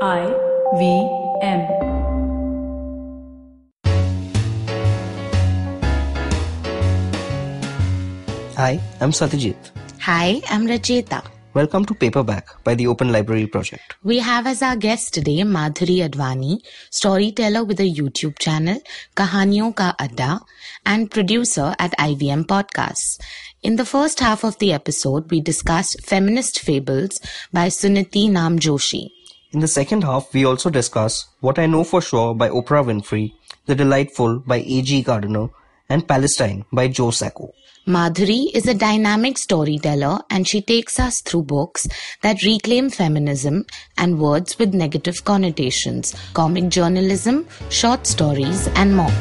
IVM. Hi, I'm Satyajit. Hi, I'm Rajeta. Welcome to Paperback by the Open Library Project. We have as our guest today Madhuri Adwani, storyteller with a YouTube channel, Kahaniyon ka Adda, and producer at IVM Podcasts. In the first half of the episode, we discussed Feminist Fables by Suniti Namjoshi. In the second half, we also discuss What I Know For Sure by Oprah Winfrey, The Delightful by A.G. Gardiner, and Palestine by Joe Sacco. Madhuri is a dynamic storyteller and she takes us through books that reclaim feminism and words with negative connotations, comic journalism, short stories and more.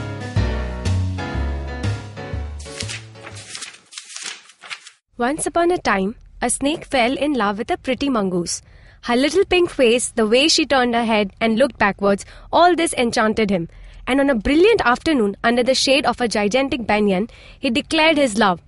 Once upon a time, a snake fell in love with a pretty mongoose. Her little pink face, the way she turned her head and looked backwards, all this enchanted him. And on a brilliant afternoon, under the shade of a gigantic banyan, he declared his love.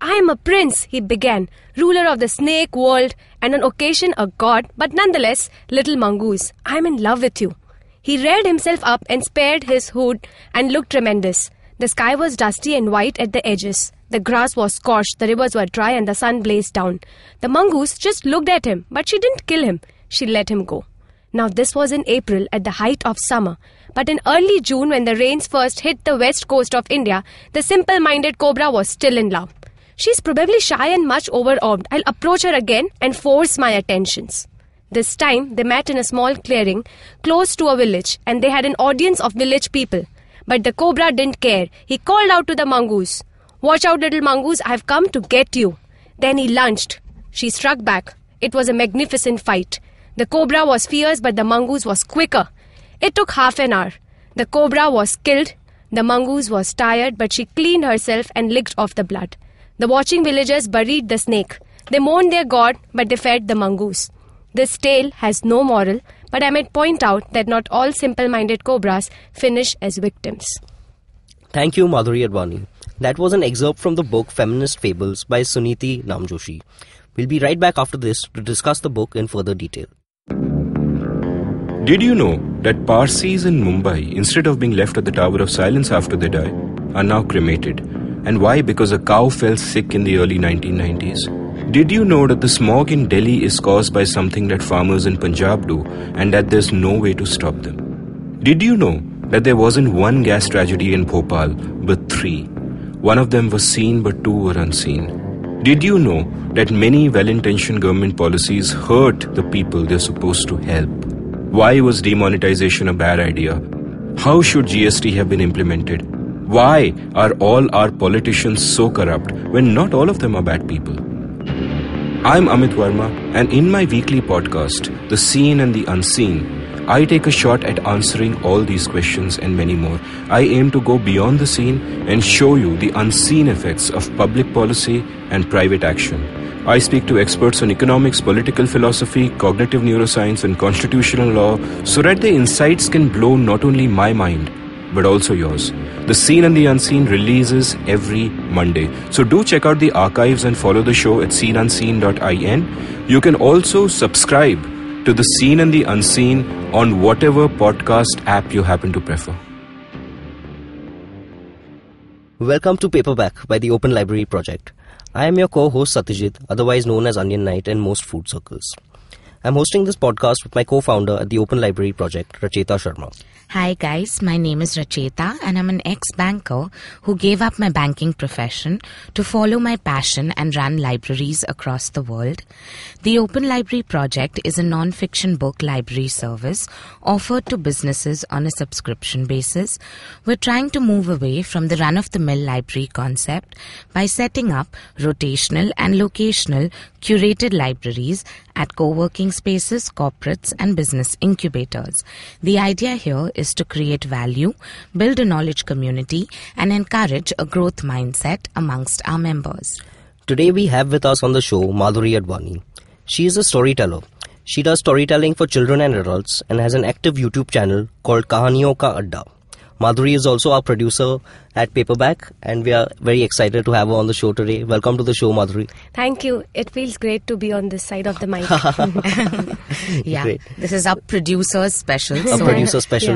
"I am a prince," he began, "ruler of the snake world, and on occasion a god, but nonetheless, little mongoose, I am in love with you." He reared himself up and spared his hood and looked tremendous. The sky was dusty and white at the edges. The grass was scorched, the rivers were dry and the sun blazed down. The mongoose just looked at him, but she didn't kill him. She let him go. Now this was in April at the height of summer. But in early June when the rains first hit the west coast of India, the simple-minded cobra was still in love. "She's probably shy and much overawed. I'll approach her again and force my attentions." This time they met in a small clearing close to a village and they had an audience of village people. But the cobra didn't care. He called out to the mongoose. "Watch out, little mongoose, I've come to get you." Then he lunged. She struck back. It was a magnificent fight. The cobra was fierce, but the mongoose was quicker. It took half an hour. The cobra was killed. The mongoose was tired, but she cleaned herself and licked off the blood. The watching villagers buried the snake. They mourned their god, but they fed the mongoose. This tale has no moral, but I might point out that not all simple-minded cobras finish as victims. Thank you, Madhuri Adwani. That was an excerpt from the book Feminist Fables by Suniti Namjoshi. We'll be right back after this to discuss the book in further detail. Did you know that Parsis in Mumbai, instead of being left at the Tower of Silence after they die, are now cremated? And why? Because a cow fell sick in the early 1990s. Did you know that the smog in Delhi is caused by something that farmers in Punjab do and that there's no way to stop them? Did you know that there wasn't one gas tragedy in Bhopal, but 3? One of them was seen, but 2 were unseen. Did you know that many well-intentioned government policies hurt the people they're supposed to help? Why was demonetization a bad idea? How should GST have been implemented? Why are all our politicians so corrupt when not all of them are bad people? I'm Amit Verma, and in my weekly podcast, The Seen and the Unseen, I take a shot at answering all these questions and many more. I aim to go beyond the seen and show you the unseen effects of public policy and private action. I speak to experts on economics, political philosophy, cognitive neuroscience and constitutional law so that the insights can blow not only my mind, but also yours. The Seen and the Unseen releases every Monday. So do check out the archives and follow the show at seenunseen.in. You can also subscribe to The Seen and the Unseen on whatever podcast app you happen to prefer. Welcome to Paperback by the Open Library Project. I am your co-host Satyajit, otherwise known as Onion Knight in most food circles. I'm hosting this podcast with my co-founder at the Open Library Project, Rachita Sharma. Hi guys, my name is Rachita and I'm an ex-banker who gave up my banking profession to follow my passion and run libraries across the world. The Open Library Project is a non-fiction book library service offered to businesses on a subscription basis. We're trying to move away from the run-of-the-mill library concept by setting up rotational and locational curated libraries at co-working spaces, corporates and business incubators. The idea here is to create value, build a knowledge community and encourage a growth mindset amongst our members. Today we have with us on the show Madhuri Adwani. She is a storyteller. She does storytelling for children and adults and has an active YouTube channel called Kahaniyon ka Adda. Madhuri is also our producer at Paperback, and we are very excited to have her on the show today. Welcome to the show, Madhuri. Thank you. It feels great to be on this side of the mic. Yeah, great. This is our producer's special.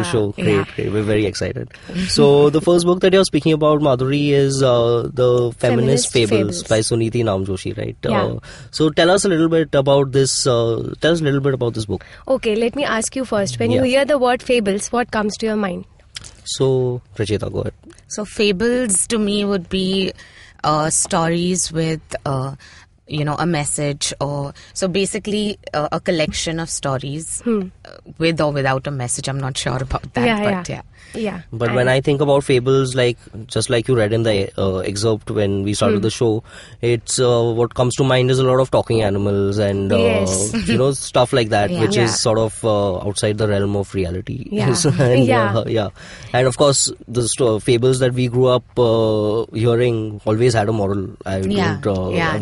Show. Great, yeah. Great. We're very excited. So the first book that you're speaking about, Madhuri, is The Feminist Fables by Suniti Namjoshi, right? Yeah. So tell us a little bit about this book. Okay, let me ask you first. When you hear the word fables, what comes to your mind? So, Rajeta, go ahead. So, fables to me would be stories with, a message, or so basically a collection of stories with or without a message. I'm not sure about that, But when I think about fables, just like you read in the excerpt when we started the show, it's what comes to mind is a lot of talking animals and stuff like that, which is sort of outside the realm of reality. Yeah, and of course the fables that we grew up hearing always had a moral. I've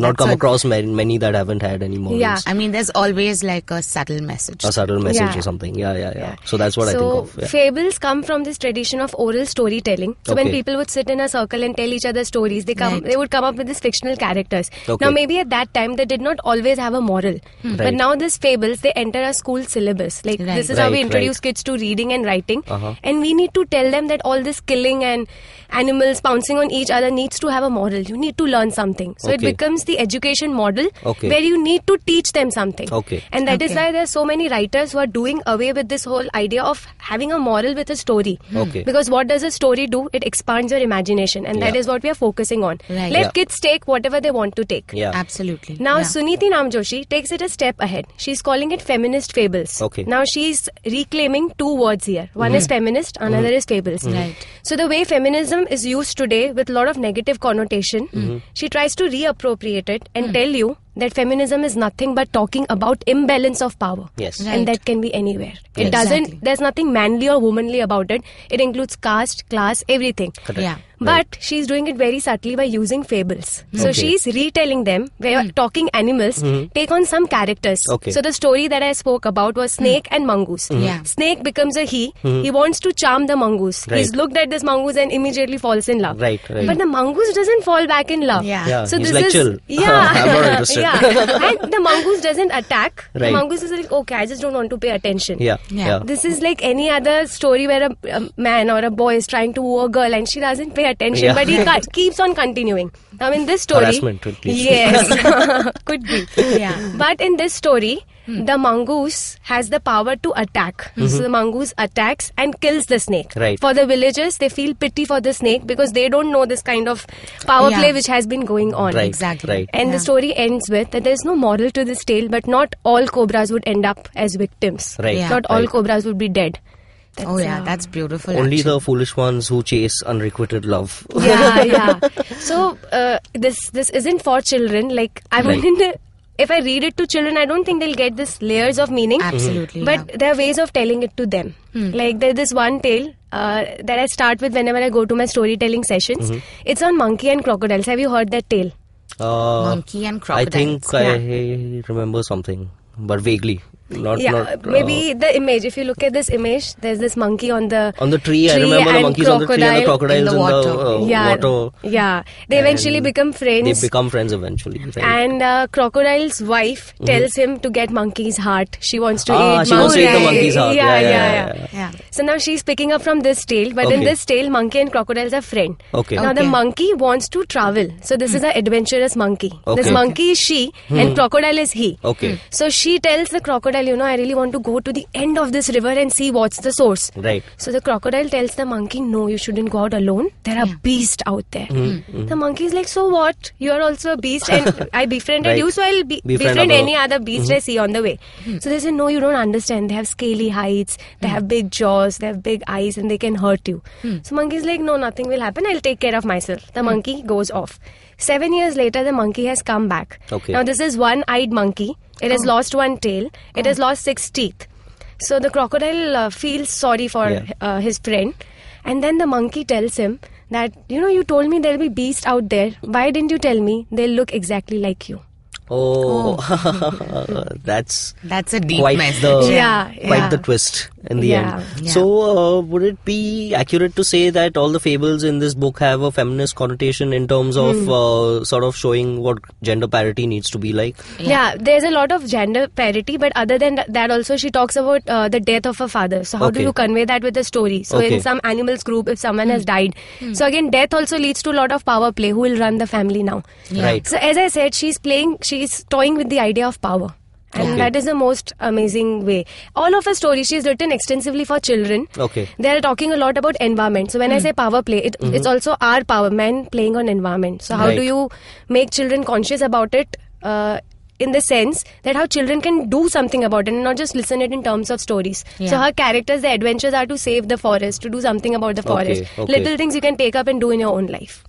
not come across many that haven't had any morals. Yeah, I mean, there's always like a subtle message. A subtle message or something. So that's what I think of. Yeah. Fables come from this tradition of oral storytelling. So when people would sit in a circle and tell each other stories, they would come up with these fictional characters. Okay. Now maybe at that time they did not always have a moral. But now these fables, they enter our school syllabus. Like this is how we introduce kids to reading and writing. And we need to tell them that all this killing and animals pouncing on each other needs to have a moral. You need to learn something. So it becomes the education model where you need to teach them something. And that is why there are so many writers who are doing away with this whole idea of having a moral with a story. Because what does a story do? It expands your imagination, and that is what we are focusing on. Let kids take whatever they want to take. Absolutely. Now Suniti Namjoshi takes it a step ahead. She's calling it feminist fables. Now she's reclaiming two words here. One is feminist, another is fables. So the way feminism is used today with a lot of negative connotation, she tries to reappropriate it and tell you that feminism is nothing but talking about imbalance of power. And that can be anywhere. It doesn't, there's nothing manly or womanly about it. It includes caste, class, everything. But she's doing it very subtly by using fables. So she's retelling them where talking animals take on some characters. So the story that I spoke about was snake and mongoose. Snake becomes a he. He wants to charm the mongoose. He's looked at this mongoose and immediately falls in love. But the mongoose doesn't fall back in love. So he's this like, chill. I'm not interested. And the mongoose doesn't attack. The mongoose is like, okay, I just don't want to pay attention. This is like any other story where a man or a boy is trying to woo a girl and she doesn't pay attention, but he keeps on continuing. Now in this story, harassment, yes, could be. But in this story, the mongoose has the power to attack. So the mongoose attacks and kills the snake. For the villagers, they feel pity for the snake because they don't know this kind of power play which has been going on. And the story ends with that there is no moral to this tale, but not all cobras would end up as victims. Not all cobras would be dead. That's that's beautiful. Only the foolish ones who chase unrequited love. So this isn't for children. Like I wouldn't. If I read it to children, I don't think they'll get this layers of meaning. Absolutely. But there are ways of telling it to them. Like there's this one tale that I start with whenever I go to my storytelling sessions. It's on monkey and crocodiles. Have you heard that tale? Monkey and crocodiles. I think I remember something, but vaguely. Maybe the image. If you look at this image, there's this monkey on the tree. I remember the monkeys on the tree and the crocodiles in the water. Water. They eventually become friends. They become friends eventually. Right? And crocodile's wife tells him to get monkey's heart. She wants to eat. She wants to eat the monkey's heart. So now she's picking up from this tale, but in this tale, monkey and crocodiles are friends. Now the monkey wants to travel. So this is an adventurous monkey. This monkey is she and crocodile is he. So she tells the crocodile, I really want to go to the end of this river and see what's the source. So the crocodile tells the monkey, no, you shouldn't go out alone. There are beasts out there. The monkey is like, so what? You are also a beast and I befriended you, so I'll befriend any other beast I see on the way. So they say, no, you don't understand. They have scaly hides, they have big jaws, they have big eyes, and they can hurt you. So monkey is like, no, nothing will happen. I'll take care of myself. The monkey goes off. 7 years later, the monkey has come back. Now this is one-eyed monkey. It has lost one tail. It has lost 6 teeth. So the crocodile feels sorry for his friend. And then the monkey tells him that, you told me there'll be beasts out there. Why didn't you tell me? They'll look exactly like you. Oh. That's a deep message. The twist in the end. Yeah. So would it be accurate to say that all the fables in this book have a feminist connotation in terms of sort of showing what gender parity needs to be like? Yeah, there's a lot of gender parity, but other than that also she talks about the death of her father. So how do you convey that with a story? So in some animals group, if someone has died. So again, death also leads to a lot of power play. Who will run the family now? Yeah. Right. So as I said, she's toying with the idea of power. And that is the most amazing way. All of her stories, she's written extensively for children. Okay. They're talking a lot about environment. So when I say power play, it's also our power, men playing on environment. So how do you make children conscious about it in the sense that how children can do something about it and not just listen it in terms of stories. Yeah. So her characters, their adventures are to save the forest, to do something about the forest. Okay. Little things you can take up and do in your own life.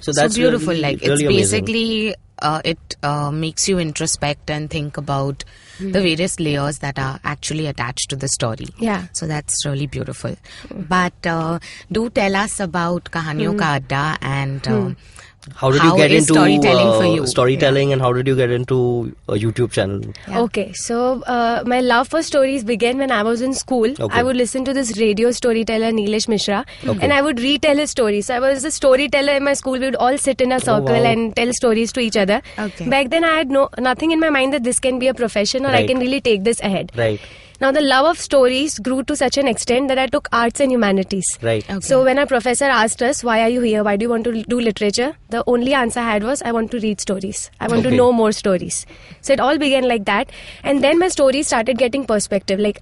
So that's beautiful. Really, like really it's basically... Amazing. It makes you introspect and think about the various layers that are actually attached to the story. Yeah. So that's really beautiful. But do tell us about Kahaniyon ka Adda and how did you get into storytelling and how did you get into a YouTube channel? Yeah. Okay, so my love for stories began when I was in school. Okay. I would listen to this radio storyteller Neelish Mishra and I would retell his stories. So I was a storyteller in my school. We would all sit in a circle and tell stories to each other. Okay. Back then I had nothing in my mind that this can be a profession or I can really take this ahead. Right. Now, the love of stories grew to such an extent that I took arts and humanities. Right. Okay. So, when our professor asked us, why are you here? Why do you want to do literature? The only answer I had was, I want to read stories. I want to know more stories. So, it all began like that. And then my stories started getting perspective. Like,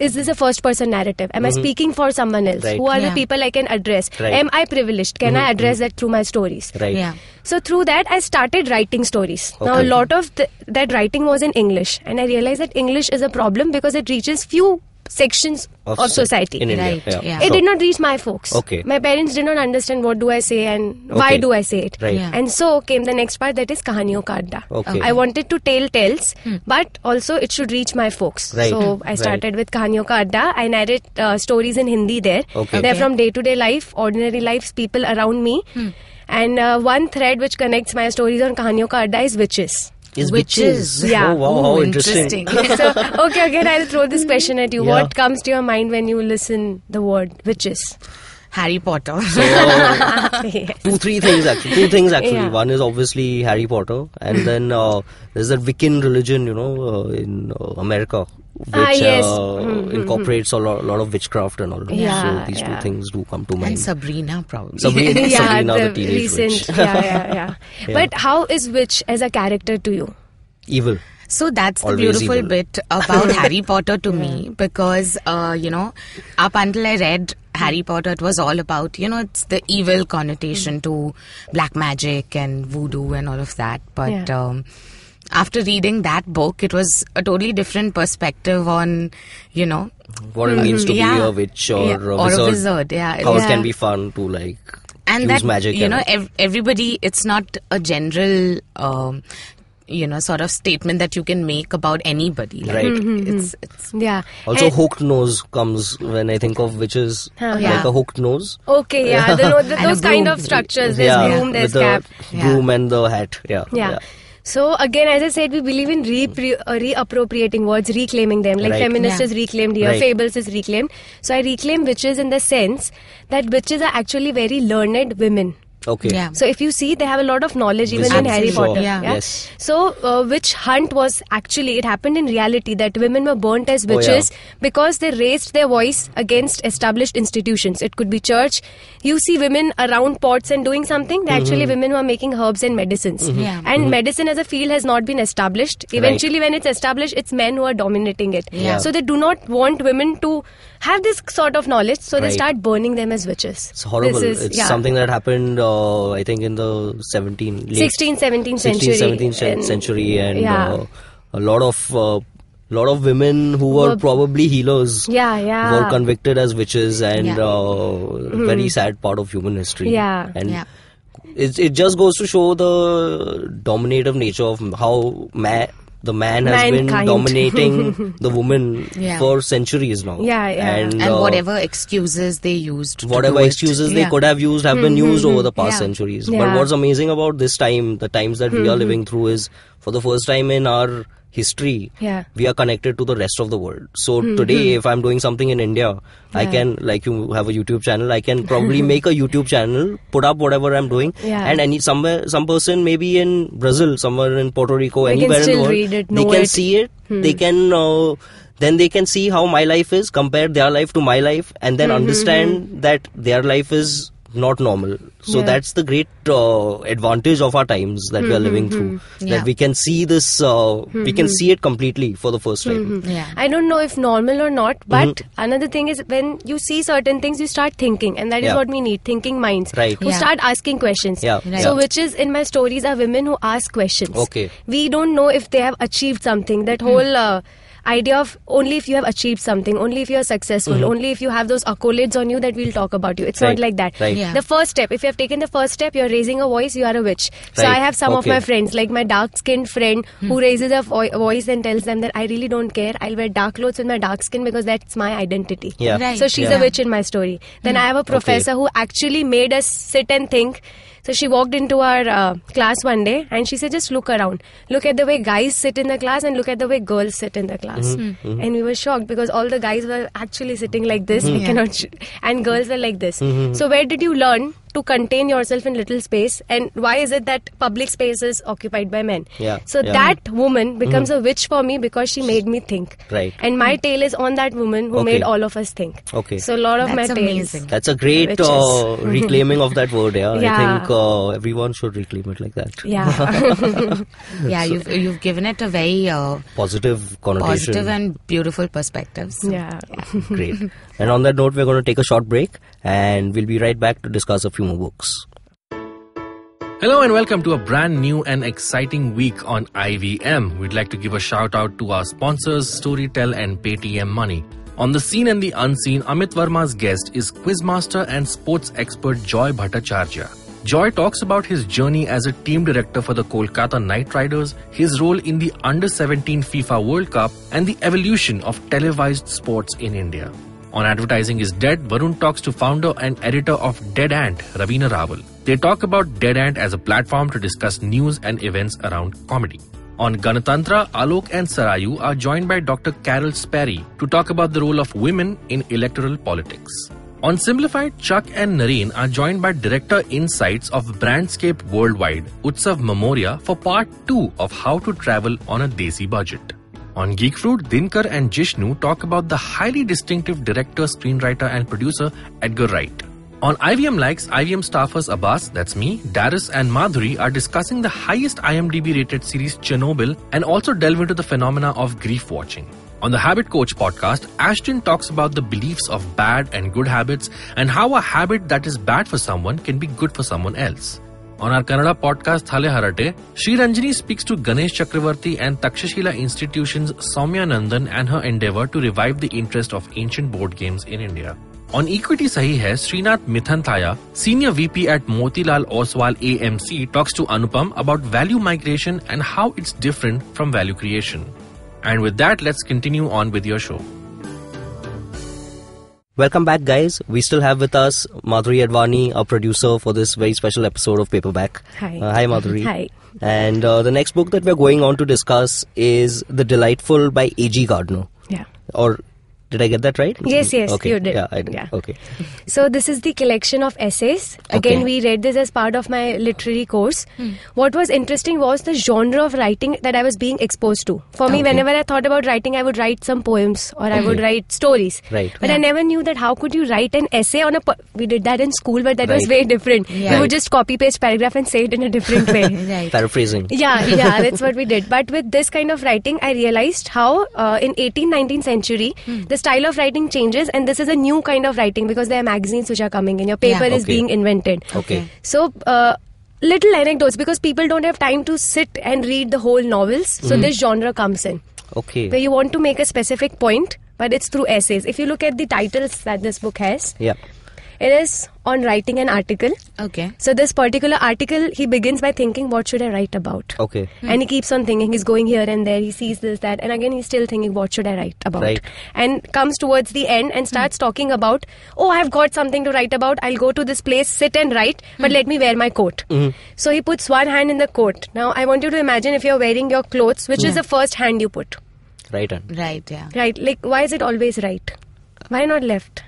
is this a first-person narrative? Am I speaking for someone else? Right. Who are the people I can address? Right. Am I privileged? Can I address that through my stories? Right. Yeah. So, through that, I started writing stories. Okay. Now, a lot of that writing was in English. And I realized that English is a problem because it reaches few sections of society. In India. Right. Yeah. Yeah. It did not reach my folks. Okay. My parents did not understand what do I say and why do I say it. Right. Yeah. And so came the next part, that is Kahaniyon ka Adda. Okay. I wanted to tell tales, but also it should reach my folks. Right. So I started with Kahaniyon ka Adda. I narrate stories in Hindi there. Okay. They're from day-to-day life, ordinary lives, people around me. And one thread which connects my stories on Kahaniyon ka Adda is witches. Witches. Yeah. Oh, wow, how interesting. So, okay, again, I'll throw this question at you. Yeah. What comes to your mind when you listen the word witches? Harry Potter. So, Two things actually. Yeah. One is obviously Harry Potter, and then there's that Wiccan religion, you know, in America, which incorporates a lot of witchcraft and all that. Yeah, so these two things do come to mind. And Sabrina probably. Sabrina the teenage witch. But how is witch as a character to you? Evil. So that's always the beautiful bit about Harry Potter to me, because, you know, up until I read Harry Potter, it was all about, you know, it's the evil connotation to black magic and voodoo and all of that. But after reading that book, it was a totally different perspective on, you know, what it means to be a witch or a wizard. Yeah. How it can be fun to like... And use that magic, you know, everybody, it's not a general... you know, sort of statement that you can make about anybody. Like, it's also, and hooked nose comes when I think of witches, like a hooked nose. Okay, yeah, those kind of structures. There's broom, there's cap. Broom and the hat, So again, as I said, we believe in reappropriating words, reclaiming them. Like feminist is reclaimed here, fables is reclaimed. So I reclaim witches in the sense that witches are actually very learned women. Okay. Yeah. So if you see, they have a lot of knowledge even in Harry Potter. Sure. Yeah. Yes. So witch hunt was actually, it happened in reality that women were burnt as witches because they raised their voice against established institutions. It could be church. You see women around pots and doing something. They're actually women who are making herbs and medicines. And medicine as a field has not been established. Eventually when it's established, it's men who are dominating it. Yeah. So they do not want women to have this sort of knowledge. So they start burning them as witches. It's horrible. It's something that happened... I think in the 16th, 17th century and a lot of women who were probably healers were convicted as witches and very sad part of human history. It just goes to show the dominative nature of how the man has been dominating the woman for centuries now. And whatever excuses they used. Whatever excuses they could have used have been used over the past centuries. But what's amazing about this time, the times that we are living through, is for the first time in our history, we are connected to the rest of the world. So today, if I'm doing something in India, I can, like you have a YouTube channel, I can probably make a YouTube channel, put up whatever I'm doing, and some person maybe in Brazil, somewhere in Puerto Rico, anywhere in the world, they can see it, they can, then they can see how my life is, compare their life to my life, and then understand that their life is not normal. So that's the great advantage of our times that we are living through, that we can see this, we can see it completely for the first time. I don't know if normal or not, but another thing is, when you see certain things, you start thinking, and that is what we need, thinking minds, who start asking questions. So witches in my stories are women who ask questions. We don't know if they have achieved something. That whole idea of only if you have achieved something, only if you are successful, only if you have those accolades on you that we'll talk about you. It's not like that. The first step, if you have taken the first step, you're raising a voice, you are a witch. So I have some of my friends, like my dark-skinned friend who raises a voice and tells them that I really don't care, I'll wear dark clothes with my dark skin because that's my identity. So she's a witch in my story. Then I have a professor who actually made us sit and think. So she walked into our class one day and she said, just look around. Look at the way guys sit in the class and look at the way girls sit in the class. And we were shocked because all the guys were actually sitting like this. We cannot and girls were like this. So where did you learn to contain yourself in little space, and why is it that public space is occupied by men? That woman becomes a witch for me because she made me think. And my tale is on that woman who made all of us think. So a lot of my tales. That's a great reclaiming of that word. I think everyone should reclaim it like that. So, you've given it a very positive connotation. Positive and beautiful perspectives. Great. And on that note, we're going to take a short break and we'll be right back to discuss a few more books. Hello and welcome to a brand new and exciting week on IVM. We'd like to give a shout out to our sponsors, Storytel and Paytm Money. On The Seen and the Unseen, Amit Verma's guest is quizmaster and sports expert Joy Bhattacharya. Joy talks about his journey as a team director for the Kolkata Knight Riders, his role in the Under-17 FIFA World Cup, and the evolution of televised sports in India. On Advertising is Dead, Varun talks to founder and editor of Dead Ant, Ravina Rawal. They talk about Dead Ant as a platform to discuss news and events around comedy. On Ganatantra, Alok and Sarayu are joined by Dr. Carol Sperry to talk about the role of women in electoral politics. On Simplified, Chuck and Nareen are joined by Director Insights of Brandscape Worldwide, Utsav Mamoria, for part 2 of How to Travel on a Desi Budget. On Geek Fruit, Dinkar and Jishnu talk about the highly distinctive director, screenwriter and producer Edgar Wright. On IVM Likes, IVM staffers Abbas, that's me, Darius and Madhuri are discussing the highest IMDb rated series Chernobyl and also delve into the phenomena of grief watching. On the Habit Coach podcast, Ashton talks about the beliefs of bad and good habits and how a habit that is bad for someone can be good for someone else. On our Kannada podcast, Thale Harate, Sri Ranjini speaks to Ganesh Chakravarti and Takshashila Institution's Soumya Nandan and her endeavor to revive the interest of ancient board games in India. On Equity Sahi Hai, Srinath Mithanthaya, Senior VP at Motilal Oswal AMC, talks to Anupam about value migration and how it's different from value creation. And with that, let's continue on with your show. Welcome back, guys. We still have with us Madhuri Adwani, our producer for this very special episode of Paperback. Hi. Hi, Madhuri. Hi. And the next book that we're going on to discuss is The Delightful by A.G. Gardiner. Yeah. Or... did I get that right? Yes, okay. You did. Yeah, I did. Yeah. Okay. So this is the collection of essays. Again, we read this as part of my literary course. What was interesting was the genre of writing that I was being exposed to. For me, whenever I thought about writing, I would write some poems or I would write stories. But I never knew that how could you write an essay on a... we did that in school, but that was way different. We would just copy-paste paragraph and say it in a different way. Paraphrasing. Yeah, that's what we did. But with this kind of writing, I realized how in 18th, 19th century, the style of writing changes, and this is a new kind of writing because there are magazines which are coming in. Your paper is being invented. So, little anecdotes, because people don't have time to sit and read the whole novels. So this genre comes in. Where you want to make a specific point, but it's through essays. If you look at the titles that this book has, It is on writing an article. Okay. So this particular article, he begins by thinking, what should I write about? Okay. Hmm. And he keeps on thinking. He's going here and there. He sees this, that. And again, he's still thinking, what should I write about? Right. And comes towards the end and starts talking about, oh, I've got something to write about. I'll go to this place, sit and write, but let me wear my coat. Mm-hmm. So he puts one hand in the coat. Now, I want you to imagine if you're wearing your clothes, which is the first hand you put. Right hand. Right, yeah. Right. Like, why is it always right? Why not left?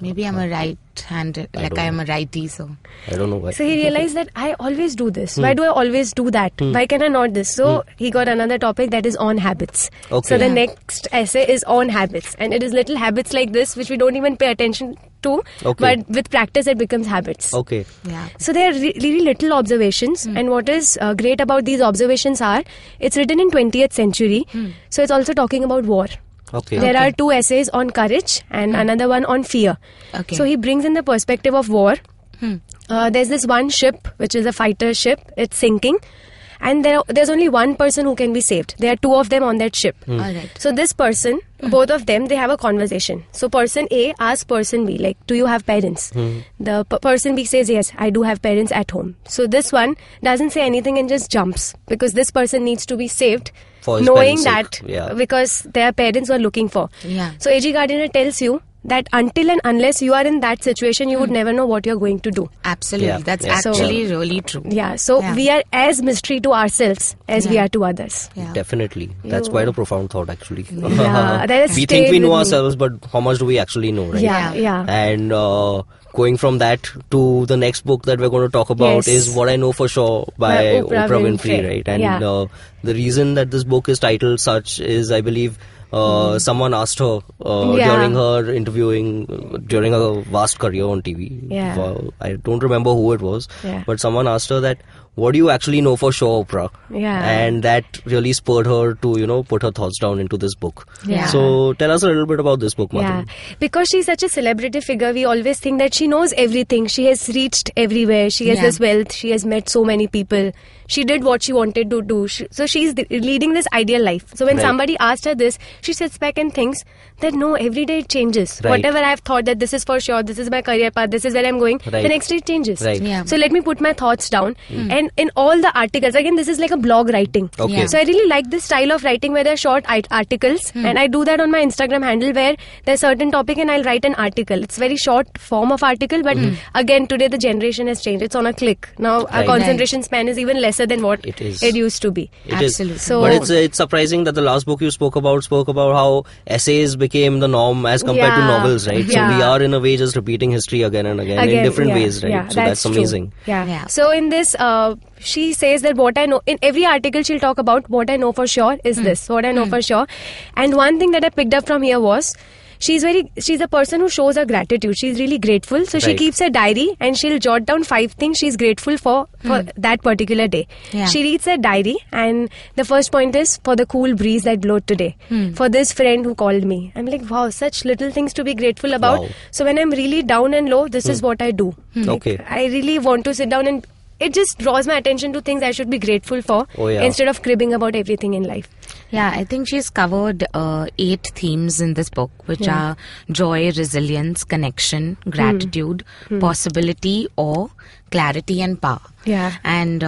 Maybe I'm a right-handed, like I'm a righty, so. I don't know why. So he realized that I always do this. Why do I always do that? Why can I not this? So he got another topic that is on habits. Okay. So the next essay is on habits. And it is little habits like this, which we don't even pay attention to. Okay. But with practice, it becomes habits. Okay. Yeah. So there are really little observations. And what is great about these observations are, it's written in 20th century. So it's also talking about war. Okay. There are two essays on courage and another one on fear. Okay. So he brings in the perspective of war. There's this one ship, which is a fighter ship. It's sinking. And there's only one person who can be saved. There are two of them on that ship. All right. So this person, both of them, they have a conversation. So person A asks person B, like, do you have parents? The person B says, yes, I do have parents at home. So this one doesn't say anything and just jumps, because this person needs to be saved, knowing that because their parents were looking for. Yeah. So A.G. Gardiner tells you that until and unless you are in that situation, you would never know what you're going to do. Absolutely. Yeah. That's actually really true. Yeah. So we are as mystery to ourselves as we are to others. Yeah. Definitely. That's quite a profound thought, actually. Yeah. We think we know ourselves, but how much do we actually know, right? Yeah. Yeah. And going from that to the next book that we're going to talk about is What I Know For Sure by Oprah Winfrey, right? And the reason that this book is titled such is, I believe, someone asked her during her during her vast career on TV. Yeah. Well, I don't remember who it was, but someone asked her that, what do you actually know for sure, Oprah? Yeah. And that really spurred her to, you know, put her thoughts down into this book. Yeah. So tell us a little bit about this book, Madhuri. Yeah. Because she's such a celebrity figure, we always think that she knows everything. She has reached everywhere. She has this wealth. She has met so many people. She did what she wanted to do. So she's leading this ideal life. So when somebody asked her this, she sits back and thinks that no, every day it changes. Right. Whatever I've thought that this is for sure, this is my career path, this is where I'm going, the next day it changes. Right. Yeah. So let me put my thoughts down. And in all the articles, again, this is like a blog writing. Okay. Yeah. So I really like this style of writing where there are short articles, and I do that on my Instagram handle where there's a certain topic and I'll write an article. It's very short form of article, but again, today the generation has changed. It's on a click. Now our concentration span is even lesser than what it used to be. Absolutely. So, but it's surprising that the last book you spoke about how essays became the norm as compared to novels, right? Yeah. So we are in a way just repeating history again and again in different ways, right? Yeah, so that's amazing. Yeah. Yeah. So in this, she says that what I know, in every article she'll talk about what I know for sure is this, what I know for sure. And one thing that I picked up from here was, she's a person who shows her gratitude. She's really grateful. So she keeps a diary and she'll jot down 5 things she's grateful for that particular day. Yeah. She reads her diary and the first point is for the cool breeze that blew today. For this friend who called me. I'm like, wow, such little things to be grateful about. Wow. So when I'm really down and low, this is what I do. Like, I really want to sit down and it just draws my attention to things I should be grateful for instead of cribbing about everything in life. Yeah, I think she's covered 8 themes in this book, which are joy, resilience, connection, gratitude, possibility, awe, clarity and power. Yeah. And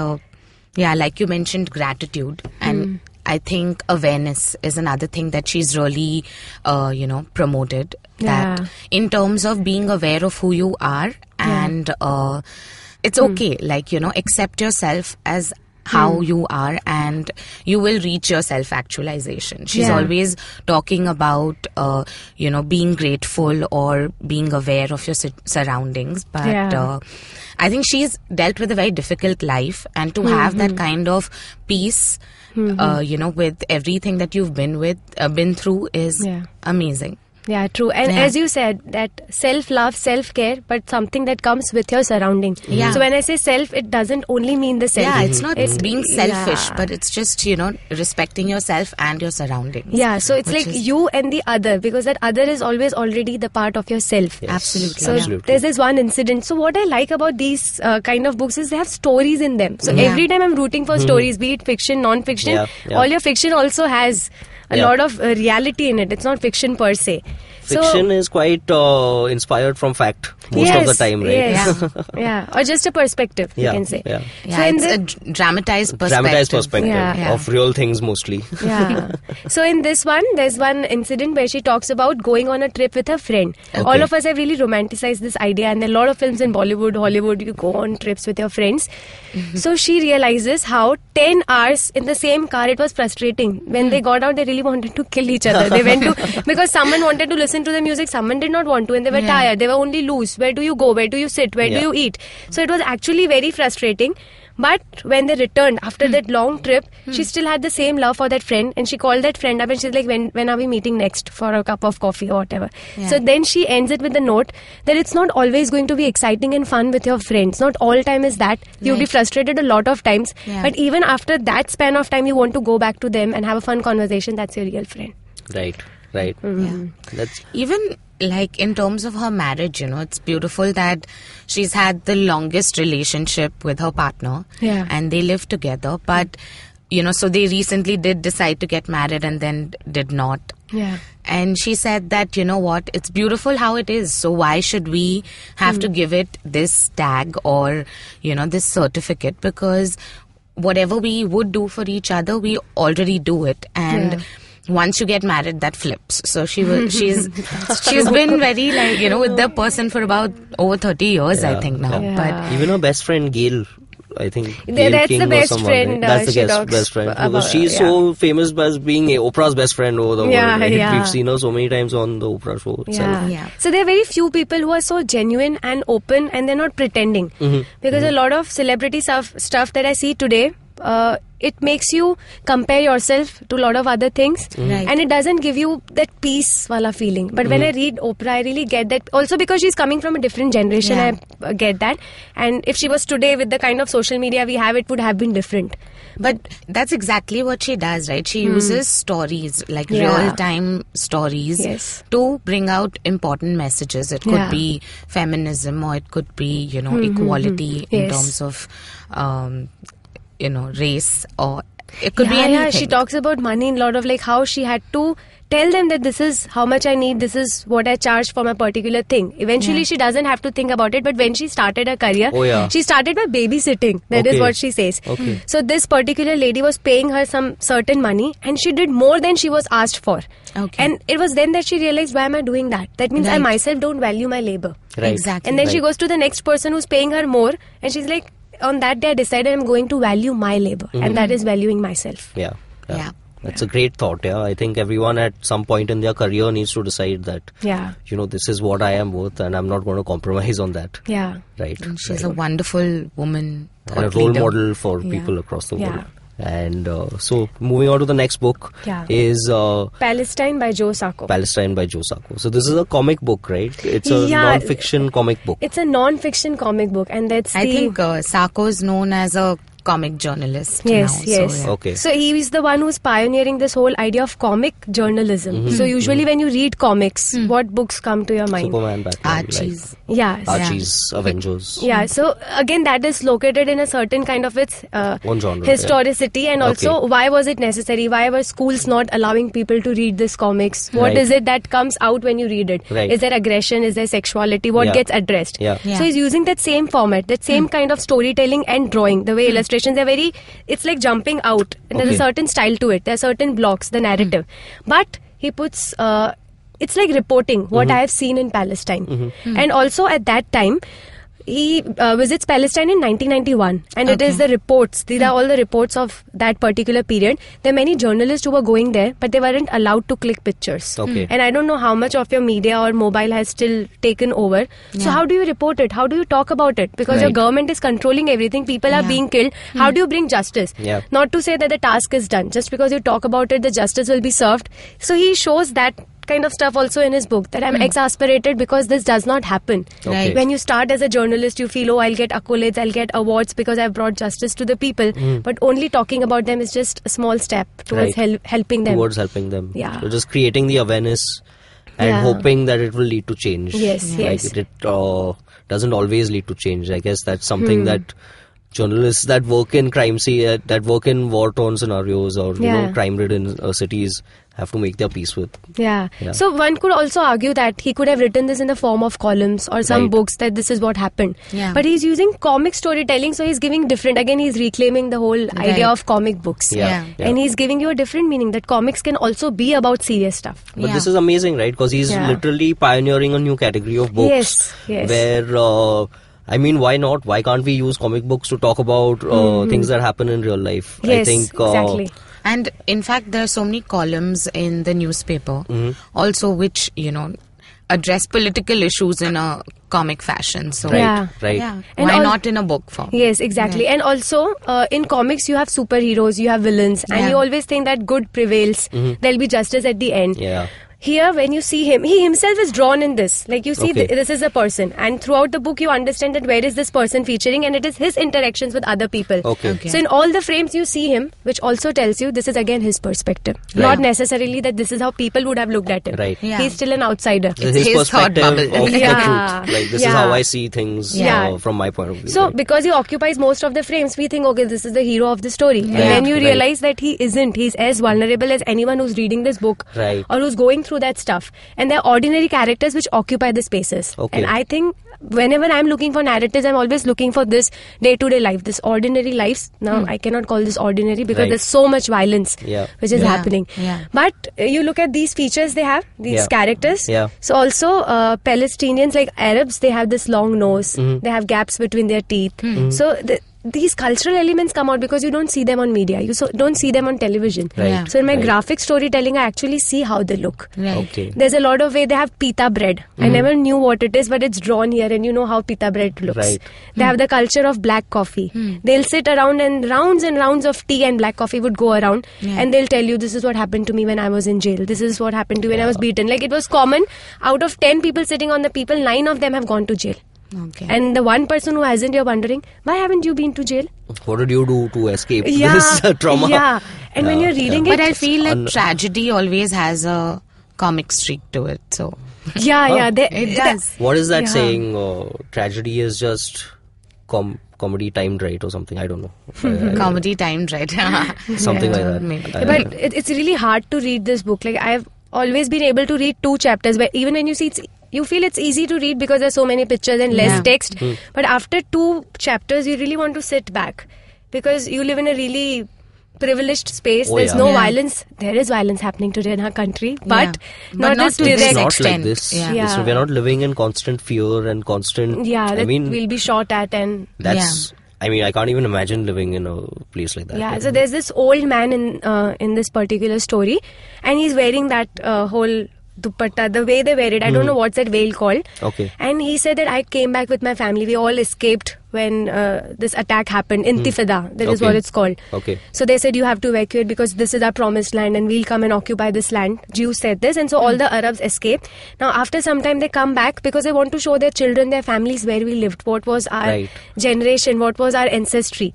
like you mentioned, gratitude. And I think awareness is another thing that she's really, promoted. That in terms of being aware of who you are and... it's okay, accept yourself as how you are and you will reach your self-actualization. She's always talking about, being grateful or being aware of your surroundings. But I think she's dealt with a very difficult life and to have that kind of peace, with everything that you've been through is amazing. Yeah, true. And as you said, that self-love, self-care, but something that comes with your surrounding. Yeah. So when I say self, it doesn't only mean the self. Yeah, it's not being selfish, but it's just, respecting yourself and your surroundings. Yeah, so it's like you and the other, because that other is always already the part of yourself. Yes. Absolutely. So there's this one incident. So what I like about these kind of books is they have stories in them. So every time I'm rooting for stories, be it fiction, non-fiction, all your fiction also has a lot of reality in it. It's not fiction per se. Fiction is quite inspired from fact most of the time, right? Yes. Or just a perspective, you can say. Yeah. So in it's a dramatized perspective. Of real things mostly. Yeah. So in this one, there's one incident where she talks about going on a trip with her friend. Okay. All of us have really romanticized this idea, and there are a lot of films in Bollywood, Hollywood, you go on trips with your friends. Mm-hmm. So she realizes how 10 hours in the same car, it was frustrating. When they got out, they really wanted to kill each other. They went to, because someone wanted to listen to the music, someone did not want to, and they were tired. They were only loose. Where do you go? Where do you sit? Where do you eat? So it was actually very frustrating. But when they returned after that long trip, she still had the same love for that friend, and she called that friend up and she's like, when are we meeting next for a cup of coffee or whatever? Yeah. So then she ends it with the note that it's not always going to be exciting and fun with your friends. Not all time is that. You'll be frustrated a lot of times. Yeah. But even after that span of time, you want to go back to them and have a fun conversation. That's your real friend. Right. Mm. Yeah. That's even... like in terms of her marriage, you know, it's beautiful that she's had the longest relationship with her partner and they live together. But, you know, so they recently did decide to get married and then did not. Yeah. And she said that, you know what, it's beautiful how it is. So why should we have to give it this tag or, you know, this certificate? Because whatever we would do for each other, we already do it. And... yeah. Once you get married, that flips. So she's been very, like, you know, with the person for about over 30 years, I think now. Yeah. But even her best friend Gail, I think that's the best friend. Because she's so famous as being Oprah's best friend over the world. Right? Yeah. We've seen her so many times on the Oprah show itself. Yeah. Yeah. So there are very few people who are so genuine and open, and they're not pretending. Mm-hmm. Because a lot of celebrity stuff that I see today, it makes you compare yourself to a lot of other things, and it doesn't give you that peace wala feeling. But when I read Oprah, I really get that. Also because she's coming from a different generation, I get that. And if she was today with the kind of social media we have, it would have been different. But that's exactly what she does, right? She uses stories, like real-time stories, to bring out important messages. It could be feminism, or it could be, you know, equality in terms of... you know, race, or it could be anything. Yeah, she talks about money in a lot of, like, how she had to tell them that this is how much I need, this is what I charge for my particular thing. Eventually, she doesn't have to think about it, but when she started her career, she started by babysitting. That is what she says. Okay. So this particular lady was paying her some certain money, and she did more than she was asked for. Okay. And it was then that she realized, why am I doing that? That means I myself don't value my labor. Right. Exactly. And then she goes to the next person who's paying her more, and she's like, on that day I decided I'm going to value my labor, and that is valuing myself. That's a great thought. I think everyone at some point in their career needs to decide that, you know, this is what I am worth and I'm not going to compromise on that. And she's a wonderful woman and a role model for people across the world. And so moving on to the next book is Palestine by Joe Sacco. So this is a comic book, right? It's a non-fiction comic book. It's a non-fiction comic book, and that's I think Sacco is known as a comic journalist. Yes. So, okay. So he is the one who's pioneering this whole idea of comic journalism. Mm-hmm. So usually when you read comics, what books come to your mind? Superman, Batman, Archie's. Like, Archie's, Avengers. Yeah. So again, that is located in a certain kind of its one genre, historicity, and also why was it necessary? Why were schools not allowing people to read this comics? What is it that comes out when you read it? Right. Is there aggression? Is there sexuality? What gets addressed? Yeah. So he's using that same format, that same kind of storytelling and drawing, the way illustrations are very, it's like jumping out, and there's a certain style to it, there are certain blocks, the narrative, but he puts it's like reporting what I have seen in Palestine, and also at that time he visits Palestine in 1991, and it is the reports, these are all the reports of that particular period. There are many journalists who were going there, but they weren't allowed to click pictures, and I don't know how much of your media or mobile has still taken over, so how do you report it, how do you talk about it, because your government is controlling everything, people are being killed, how do you bring justice? Not to say that the task is done, just because you talk about it the justice will be served. So he shows that kind of stuff also in his book, that I'm exasperated because this does not happen. Right. When you start as a journalist, you feel, oh, I'll get accolades, I'll get awards because I've brought justice to the people. But only talking about them is just a small step towards helping them. Towards helping them. Yeah. So just creating the awareness and hoping that it will lead to change. Yes. Like it doesn't always lead to change. I guess that's something that journalists that work in crime, that work in war-torn scenarios or you know crime-ridden cities have to make their peace with. Yeah. So one could also argue that he could have written this in the form of columns or some books, that this is what happened. Yeah. But he's using comic storytelling, so he's giving different. Again, he's reclaiming the whole idea of comic books. Yeah. And he's giving you a different meaning, that comics can also be about serious stuff. But this is amazing, right? Because he's literally pioneering a new category of books. Yes. Where... I mean, why not? Why can't we use comic books to talk about things that happen in real life? Yes, I think, exactly. And in fact, there are so many columns in the newspaper also which, you know, address political issues in a comic fashion. So and why not in a book form? Yes, exactly. And also, in comics, you have superheroes, you have villains. And you always think that good prevails. There'll be justice at the end. Yeah. Here, when you see him, he himself is drawn in this. Like, you see, this is a person. And throughout the book, you understand that where is this person featuring, and it is his interactions with other people. Okay. So in all the frames, you see him, which also tells you this is again his perspective. Right. Not necessarily that this is how people would have looked at him. Right. Yeah. He's still an outsider. It's his perspective of the truth. Like, this is how I see things from my point of view. So, because he occupies most of the frames, we think, okay, this is the hero of the story. And then you realize that he isn't. He's as vulnerable as anyone who's reading this book or who's going through that stuff, and they're ordinary characters which occupy the spaces. And I think whenever I'm looking for narratives, I'm always looking for this day-to-day life, this ordinary lives. Now I cannot call this ordinary because there's so much violence which is happening. But you look at these features they have, these characters. So also Palestinians, like Arabs, they have this long nose, they have gaps between their teeth. So these cultural elements come out because you don't see them on media. You don't see them on television. So in my graphic storytelling, I actually see how they look. There's a lot of way they have pita bread. I never knew what it is, but it's drawn here, and you know how pita bread looks. They have the culture of black coffee. They'll sit around, and rounds of tea and black coffee would go around, and they'll tell you, this is what happened to me when I was in jail. This is what happened to me when I was beaten. Like, it was common. Out of 10 people sitting on the people, 9 of them have gone to jail. And the one person who hasn't, you're wondering, why haven't you been to jail? What did you do to escape this trauma? And when you're reading it... But I feel like tragedy always has a comic streak to it, so... It does. What is that saying? Tragedy is just... comedy timed right or something, I don't know. Comedy timed right. Something like that. Maybe. But it's really hard to read this book. Like, I've always been able to read 2 chapters, but even when you see it's... You feel it's easy to read because there's so many pictures and less text. But after 2 chapters, you really want to sit back because you live in a really privileged space. There's no violence. There is violence happening today in our country, but not to this extent. Like this. So we're not living in constant fear and constant... I mean, we'll be shot at and... That's... Yeah. I mean, I can't even imagine living in a place like that. So there's this old man in this particular story, and he's wearing that whole... dupatta, the way they wear it. I don't know what's that veil called. And he said that I came back with my family. We all escaped when this attack happened. Intifada, that is what it's called. So they said you have to evacuate because this is our promised land and we'll come and occupy this land. Jews said this, and so all the Arabs escaped. Now after some time they come back because they want to show their children, their families, where we lived, what was our generation, what was our ancestry.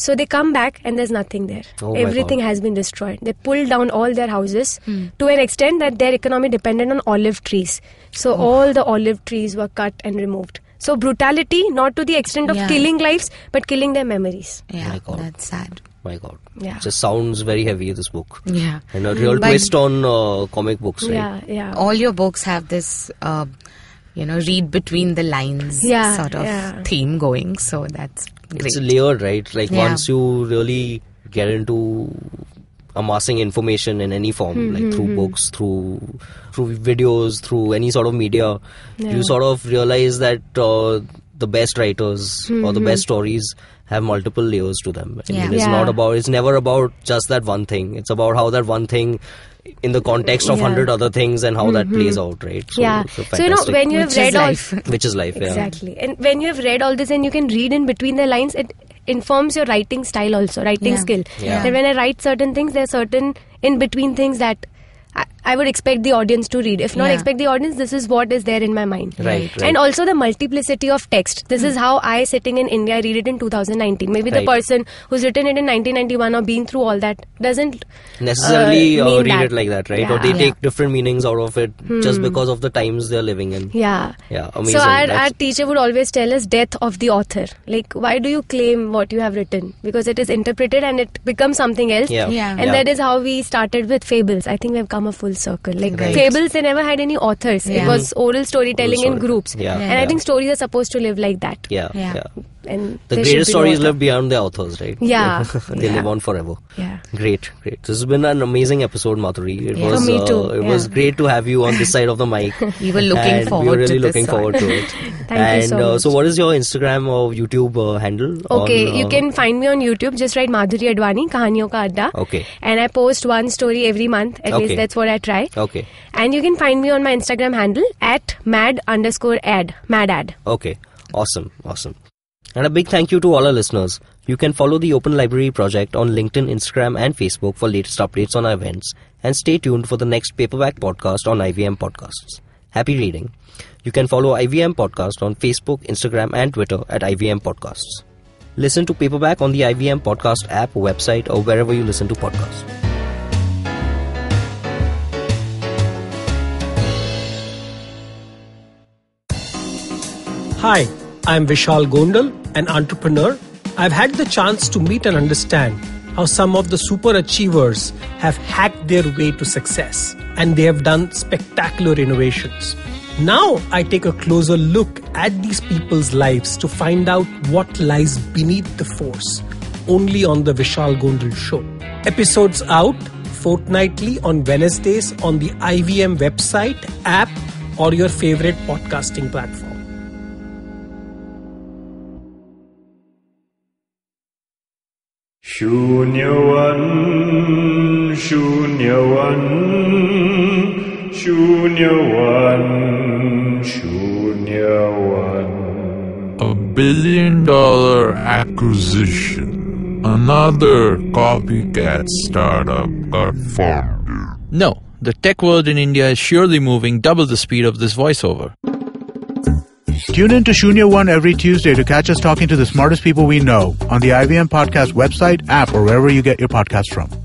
So they come back and there's nothing there. Everything has been destroyed. They pulled down all their houses to an extent that their economy depended on olive trees. So all the olive trees were cut and removed. So brutality, not to the extent of killing lives, but killing their memories. Yeah, that's sad. My God. Yeah. It just sounds very heavy, this book. Yeah. And a real twist on comic books, right? Yeah. All your books have this... you know, read between the lines sort of theme going. So that's great. It's layered, right? Like once you really get into amassing information in any form, like through books, through videos, through any sort of media, you sort of realize that the best writers or the best stories have multiple layers to them. I mean, it's not about, it's never about just that one thing. It's about how that one thing in the context of 100 other things and how that plays out, right? So, so you know, when you have read all... Which is life, exactly. And when you have read all this and you can read in between the lines, it informs your writing style also, writing skill. That when I write certain things, there are certain in-between things that I would expect the audience to read. If not expect the audience, this is what is there in my mind. Right. And also the multiplicity of text. This is how I, sitting in India, read it in 2019. Maybe the person who's written it in 1991 or been through all that doesn't necessarily read that. It like that, right? Yeah. Or they take different meanings out of it just because of the times they're living in. Yeah. Yeah, amazing. So our teacher would always tell us death of the author. Like, why do you claim what you have written? Because it is interpreted and it becomes something else. Yeah. Yeah. And that is how we started with fables. I think we've come a full circle. Like fables, they never had any authors. Yeah. It was oral storytelling in groups. Yeah. Yeah. And I think stories are supposed to live like that. Yeah. Yeah. Yeah. And the greatest stories live beyond their authors, right? Yeah. They live on forever. Yeah. Great, great. This has been an amazing episode, Madhuri. It was, for me too. It was great to have you on this side of the mic. We were looking forward to it. We were really looking forward to it. Thank you so much. So what is your Instagram or YouTube handle? Okay, you can find me on YouTube. Just write Madhuri Adwani, Kahaniyon ka Adda. Okay. And I post one story every month. At least that's what I try. Okay. And you can find me on my Instagram handle at @mad_ad. Mad ad. Okay. Awesome. Awesome. And a big thank you to all our listeners. You can follow the Open Library Project on LinkedIn, Instagram and Facebook for latest updates on our events. And stay tuned for the next Paperback podcast on IVM Podcasts. Happy reading. You can follow IVM Podcast on Facebook, Instagram and Twitter at IVM Podcasts. Listen to Paperback on the IVM Podcast app, website or wherever you listen to podcasts. Hi. I'm Vishal Gondal, an entrepreneur. I've had the chance to meet and understand how some of the super achievers have hacked their way to success and they have done spectacular innovations. Now I take a closer look at these people's lives to find out what lies beneath the force, only on the Vishal Gondal Show. Episodes out fortnightly on Wednesdays on the IVM website, app or your favorite podcasting platform. Shunyavan, Shunyavan, Shunyavan, Shunyavan. $1 billion acquisition. Another copycat startup got formed. No, the tech world in India is surely moving double the speed of this voiceover. Tune in to Shunya One every Tuesday to catch us talking to the smartest people we know on the IVM Podcast website, app, or wherever you get your podcasts from.